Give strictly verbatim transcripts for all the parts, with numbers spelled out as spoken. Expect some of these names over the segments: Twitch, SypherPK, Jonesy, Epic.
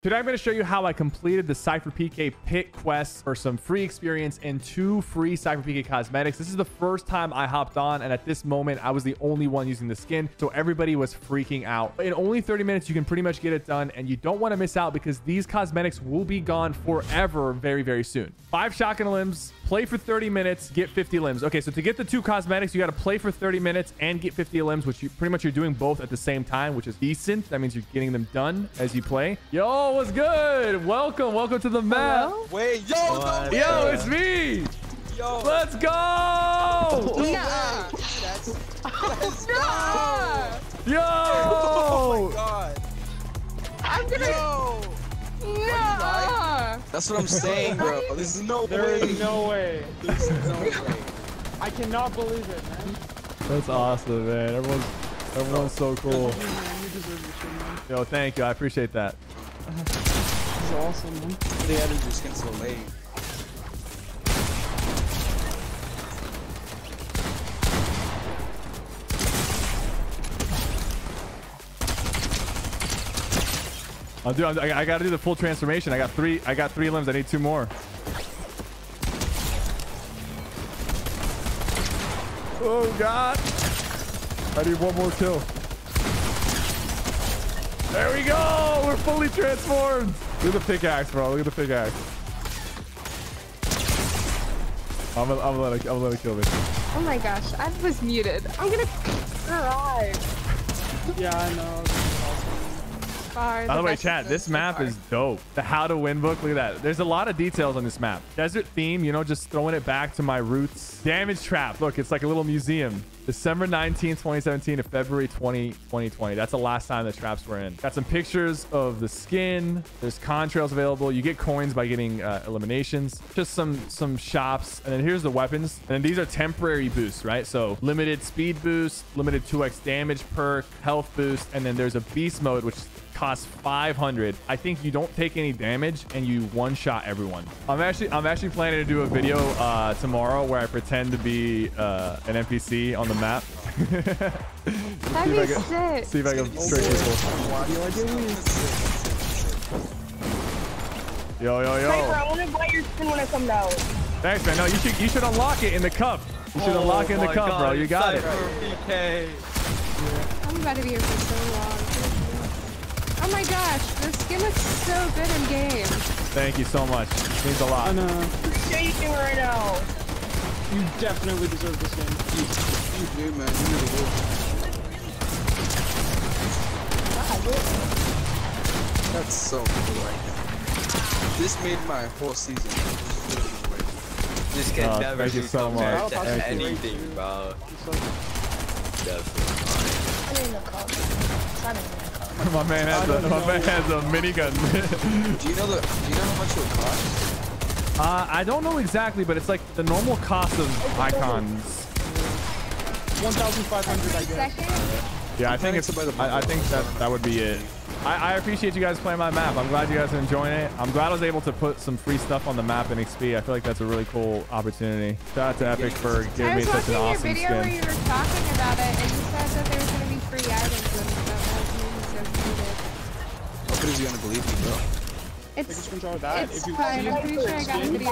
Today I'm going to show you how I completed the SypherPK pit quests for some free experience and two free SypherPK cosmetics. This is the first time I hopped on, and at this moment I was the only one using the skin, so everybody was freaking out. In only thirty minutes you can pretty much get it done, and you don't want to miss out because these cosmetics will be gone forever very very soon. Five shotgun limbs, play for thirty minutes, get fifty limbs. Okay, so to get the two cosmetics you got to play for thirty minutes and get fifty limbs, which you pretty much you're doing both at the same time, which is decent. That means you're getting them done as you play. Yo, what's good? Welcome, welcome to the map. Hello? Wait, yo, oh, yo, yeah. It's me. Yo, let's go. Yo. Oh my God. I'm gonna. Yo. No. That's what I'm saying, bro. There's no there way. There is no way. There's no way. I cannot believe it, man. That's awesome, man. Everyone's everyone's so cool. Yo, thank you. I appreciate that. That's awesome, man. They added your skin so late. I'll do. I'm, I, I gotta do the full transformation. I got three. I got three limbs. I need two more. Oh God! I need one more kill. There we go! We're fully transformed! Look at the pickaxe, bro. Look at the pickaxe. I'm gonna, I'm gonna, I'm gonna let it kill me. Oh my gosh, I was muted. I'm gonna survive. Yeah, I know. Awesome. Far, By the, the way, chat, this map so is dope. The how to win book, look at that. There's a lot of details on this map. Desert theme, you know, just throwing it back to my roots. Damage trap. Look, it's like a little museum. December nineteenth, twenty seventeen to February twentieth, twenty twenty. That's the last time the traps were in. Got some pictures of the skin. There's contrails available. You get coins by getting uh, eliminations. Just some some shops. And then here's the weapons. And then these are temporary boosts, right? So limited speed boost, limited two X damage perk, health boost. And then there's a beast mode, which costs five hundred. I think you don't take any damage and you one shot everyone. I'm actually I'm actually planning to do a video uh, tomorrow where I pretend to be uh, an N P C on the map. That'd be sick. See if I can trick people. Yo yo yo. I want to buy your skin when I come out. Thanks man. No, you should you should unlock it in the cup. You should unlock it in the cup, bro. You got it. I'm about to be here for so long. Oh my gosh, this skin looks so good in game. Thank you so much. It means a lot. I know. I'm shaking right now. You definitely deserve this skin. You, you do, man. You really do. Wow. That's so cool right now. This made my whole season. This can oh, never be so compared to anything, bro. Definitely. I didn't know. My man has a my man has a minigun. do you know the do you know how much it costs? Uh I don't know exactly, but it's like the normal cost of icons. One thousand five hundred I guess. Yeah, I think it's I, I think that that would be it. I, I appreciate you guys playing my map. I'm glad you guys are enjoying it. I'm glad I was able to put some free stuff on the map in X P. I feel like that's a really cool opportunity. Shout out to Epic for giving me such an awesome skin. I was watching your video where you were talking about it and you said that there was gonna be free items. Nobody's gonna believe me, bro. It's that. It's if you fine. I'm pretty sure I got a video.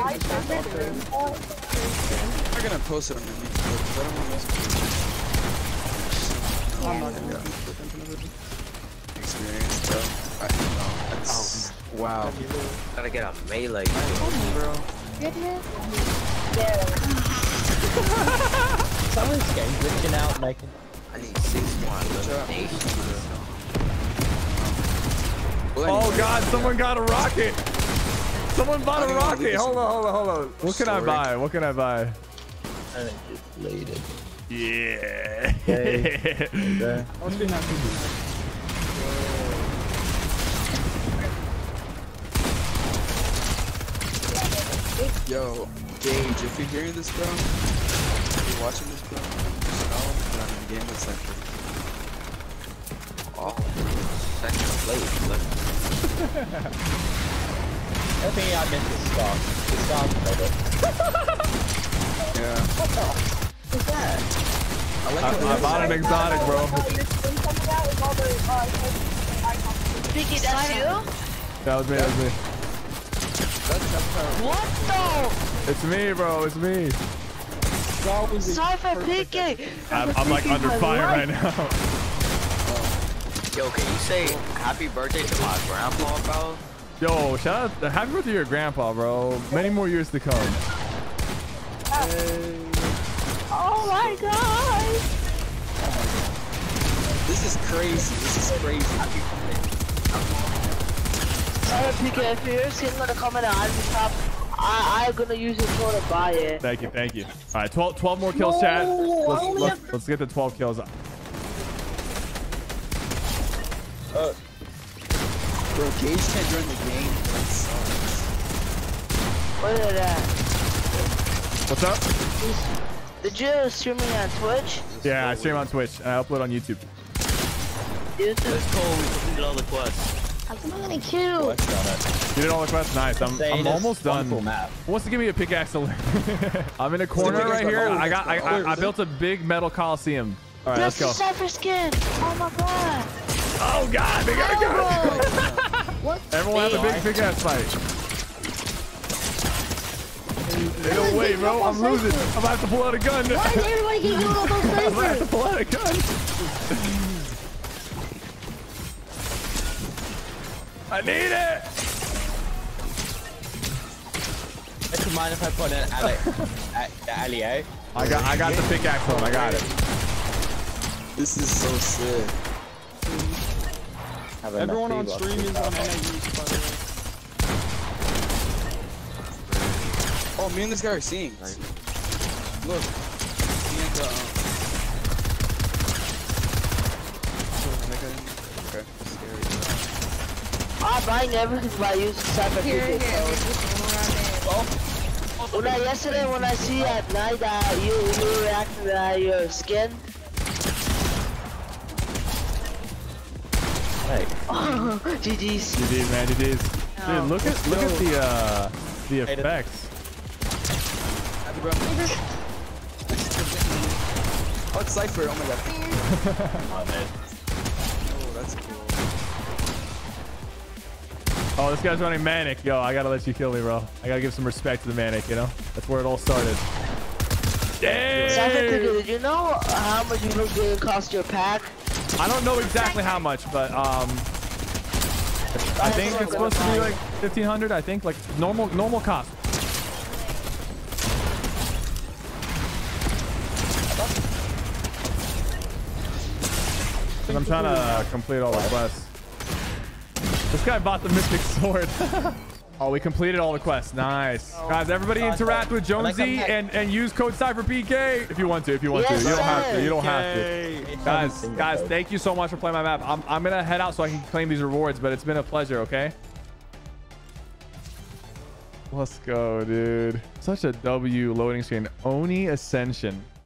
We're gonna post it on the YouTube. I'm not gonna go. Experience, bro. I don't know. That's oh, wow. Gotta get a melee, bro. Goodness. Yeah. Someone's getting glitching out, like I need six more eliminations. Oh God, someone got a rocket. Someone bought a rocket. Hold on, hold on, hold on. What can I buy? What can I buy? I think it's later. Yeah. Okay. Okay. Yo, Gage, if you're hearing this, bro, if you're watching this, bro, just know that I'm in the game that's like. Oh, second place, look. I think I missed the stock. The stock made it. Yeah. What the? What's that? I, like I, I bought an exotic, bro. Did you get that too? That was me, that was me. What the? It's me, bro, it's me. SypherPK! I'm, I'm like under fire right now. Yo, can you say happy birthday to my grandpa, bro? Yo, shout out, happy birthday to your grandpa, bro. Many more years to come. Hey. Oh my god! This is crazy, this is crazy. Happy birthday. SypherPK, if you're sitting in the comment on the top, I, I'm gonna use it for to buy it. Thank you, thank you. All right, twelve, twelve more kills, no, chat. Let's, let's, let's get the twelve kills up. Uh, Bro, Gage can't join the game. That sucks. What is that? What's up? Did you stream me on Twitch? Yeah, I stream on Twitch and I upload on YouTube. YouTube? That's cool. We completed all the quests. I'm gonna kill. You did all the quests? Nice. I'm, I'm almost done. Who wants to give me a pickaxe to learn? I'm in a corner right here. I got. I, I, I built a big metal coliseum. All right, let's go. That's the Cypher skin. Oh my god. Oh god, they gotta go. What? Everyone have a big big ass fight. They don't wait, bro. I'm losing. I'm about to pull out a gun. Why is everybody getting all those snipers? I'm about to pull out a gun. I need it. I don't mind if I put an alley. The alley, eh? I got, I got the pickaxe one. I got it. This is so sick. Everyone on stream is on N A Us, by the way. Oh, me and this guy are seeing. Right. Look. And, uh, okay. Scary. I'm buying everything by using Cypher here, people. Here, oh. When I, yesterday when I see at night that uh, you, you reacted to uh, your skin, hey. Oh, G G's. G G's, man, G G's. No. Dude, look at look at the uh the effects. Oh, it's Cypher. Oh my god. Oh, man. Oh, that's cool. Oh, this guy's running manic. Yo, I gotta let you kill me, bro. I gotta give some respect to the manic. You know, that's where it all started. Dang. Cypher, did you know how much you look good cost your pack? I don't know exactly how much, but um, I think it's supposed to be like fifteen hundred. I think like normal normal cost. I'm trying to complete all the quests. This guy bought the mythic sword. Oh, we completed all the quests. Nice. Oh, guys, everybody interact with Jonesy and, and use code SypherPK if you want to, if you want yes, to. You don't have to. You don't have to. Guys, guys, thank you so much for playing my map. I'm, I'm going to head out so I can claim these rewards, but it's been a pleasure, okay? Let's go, dude. Such a W loading screen. Oni Ascension.